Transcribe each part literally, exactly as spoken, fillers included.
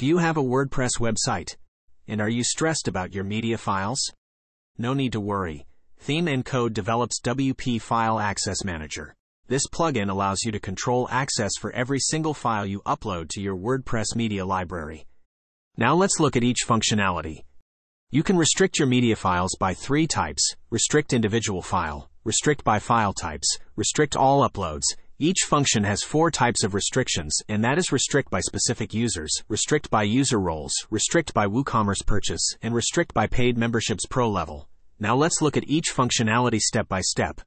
Do you have a WordPress website? And are you stressed about your media files? No need to worry. ThemeNcode develops W P File Access Manager. This plugin allows you to control access for every single file you upload to your WordPress media library. Now let's look at each functionality. You can restrict your media files by three types: restrict individual file, restrict by file types, restrict all uploads. Each function has four types of restrictions, and that is restrict by specific users, restrict by user roles, restrict by WooCommerce purchase, and restrict by Paid Memberships Pro level. Now let's look at each functionality step by step.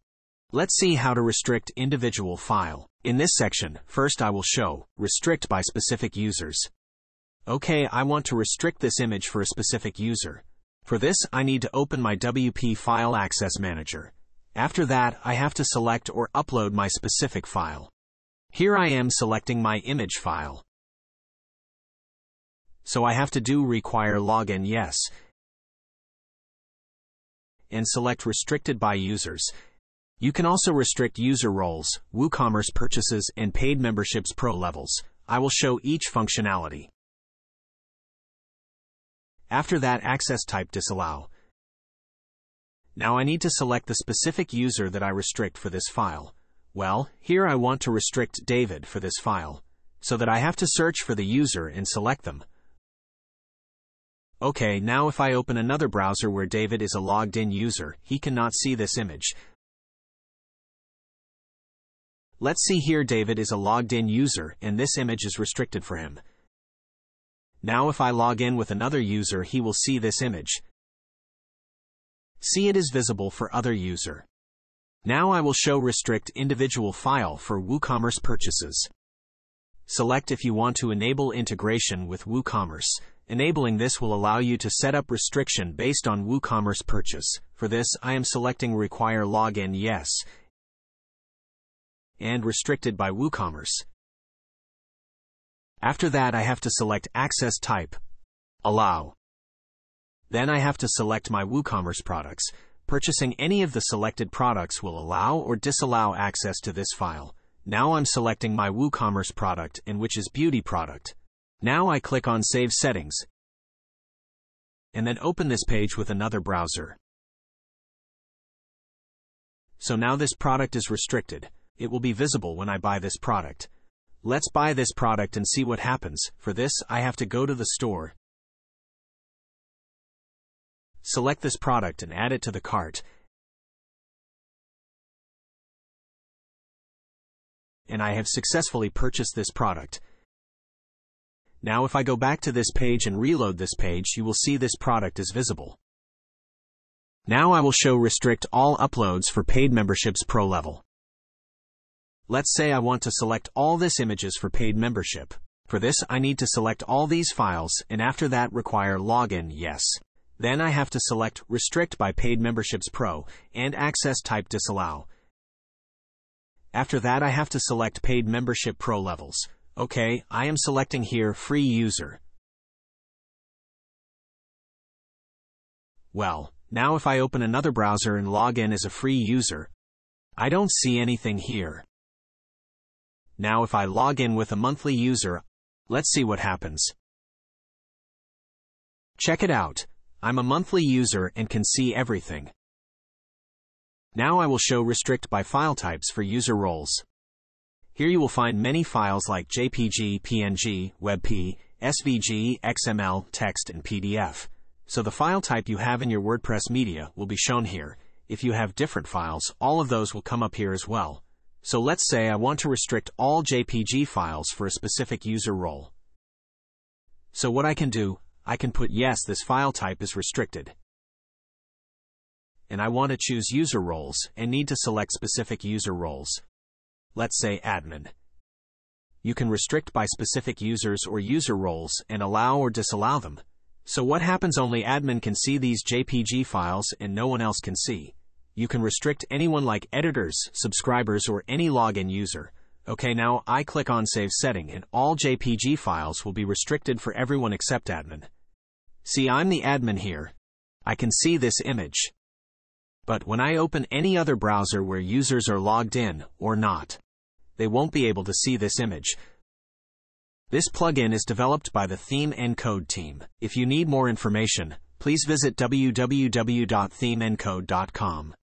Let's see how to restrict individual file. In this section, first I will show restrict by specific users. Okay, I want to restrict this image for a specific user. For this, I need to open my W P File Access Manager. After that, I have to select or upload my specific file. Here I am selecting my image file. So I have to do require login yes, and select restricted by users. You can also restrict user roles, WooCommerce purchases, and Paid Memberships Pro levels. I will show each functionality. After that, access type disallow. Now I need to select the specific user that I restrict for this file. Well, here I want to restrict David for this file, so that I have to search for the user and select them. Okay, now if I open another browser where David is a logged-in user, he cannot see this image. Let's see here, David is a logged-in user, and this image is restricted for him. Now if I log in with another user, he will see this image. See, it is visible for other user. Now I will show restrict individual file for WooCommerce purchases. Select if you want to enable integration with WooCommerce. Enabling this will allow you to set up restriction based on WooCommerce purchase. For this, I am selecting require login yes, and restricted by WooCommerce. After that, I have to select access type, allow. Then I have to select my WooCommerce products. Purchasing any of the selected products will allow or disallow access to this file. Now I'm selecting my WooCommerce product, and which is beauty product. Now I click on Save Settings, and then open this page with another browser. So now this product is restricted. It will be visible when I buy this product. Let's buy this product and see what happens. For this, I have to go to the store, select this product and add it to the cart, and I have successfully purchased this product. Now if I go back to this page and reload this page, you will see this product is visible. Now I will show restrict all uploads for Paid Memberships Pro level. Let's say I want to select all this images for paid membership. For this, I need to select all these files, and after that require login yes. Then I have to select restrict by Paid Memberships Pro and access type disallow. After that, I have to select Paid Membership Pro levels. Okay, I am selecting here free user. Well, now if I open another browser and log in as a free user, I don't see anything here. Now if I log in with a monthly user, let's see what happens. Check it out. I'm a monthly user and can see everything. Now I will show restrict by file types for user roles. Here you will find many files like J P G, P N G, WebP, S V G, X M L, text, and P D F. So the file type you have in your WordPress media will be shown here. If you have different files, all of those will come up here as well. So let's say I want to restrict all J P G files for a specific user role. So what I can do, I can put yes, this file type is restricted. And I want to choose user roles and need to select specific user roles. Let's say admin. You can restrict by specific users or user roles and allow or disallow them. So what happens, only admin can see these J P G files and no one else can see. You can restrict anyone like editors, subscribers, or any login user. Okay, now I click on Save Setting and all J P G files will be restricted for everyone except admin. See, I'm the admin here. I can see this image. But when I open any other browser where users are logged in or not, they won't be able to see this image. This plugin is developed by the ThemeNcode team. If you need more information, please visit w w w dot theme n code dot com.